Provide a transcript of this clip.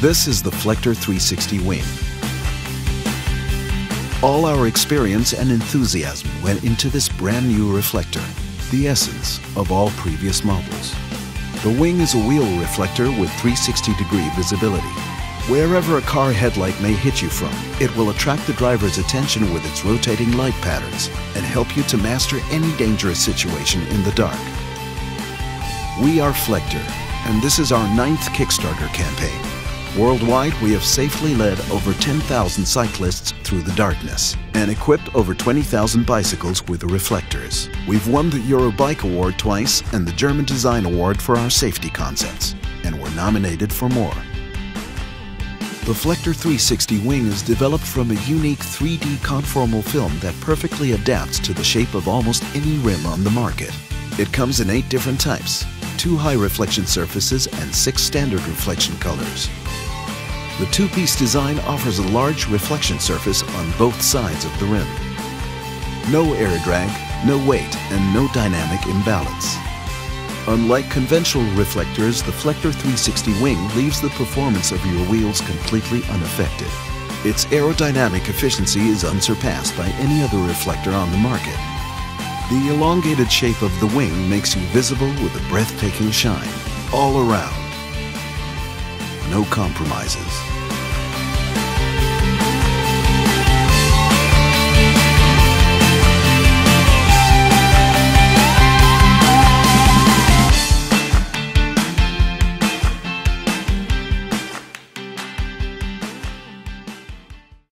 This is the Flechter 360 wing. All our experience and enthusiasm went into this brand new reflector, the essence of all previous models. The wing is a wheel reflector with 360-degree visibility. Wherever a car headlight may hit you from, it will attract the driver's attention with its rotating light patterns and help you to master any dangerous situation in the dark. We are Flechter, and this is our 9th Kickstarter campaign. Worldwide, we have safely led over 10,000 cyclists through the darkness and equipped over 20,000 bicycles with the reflectors. We've won the Eurobike Award twice and the German Design Award for our safety concepts, and we're nominated for more. The Flechter 360 wing is developed from a unique 3D conformal film that perfectly adapts to the shape of almost any rim on the market. It comes in 8 different types, 2 high reflection surfaces and 6 standard reflection colors. The two-piece design offers a large reflection surface on both sides of the rim. No air drag, no weight, and no dynamic imbalance. Unlike conventional reflectors, the Flechter 360 wing leaves the performance of your wheels completely unaffected. Its aerodynamic efficiency is unsurpassed by any other reflector on the market. The elongated shape of the wing makes you visible with a breathtaking shine all around. No compromises.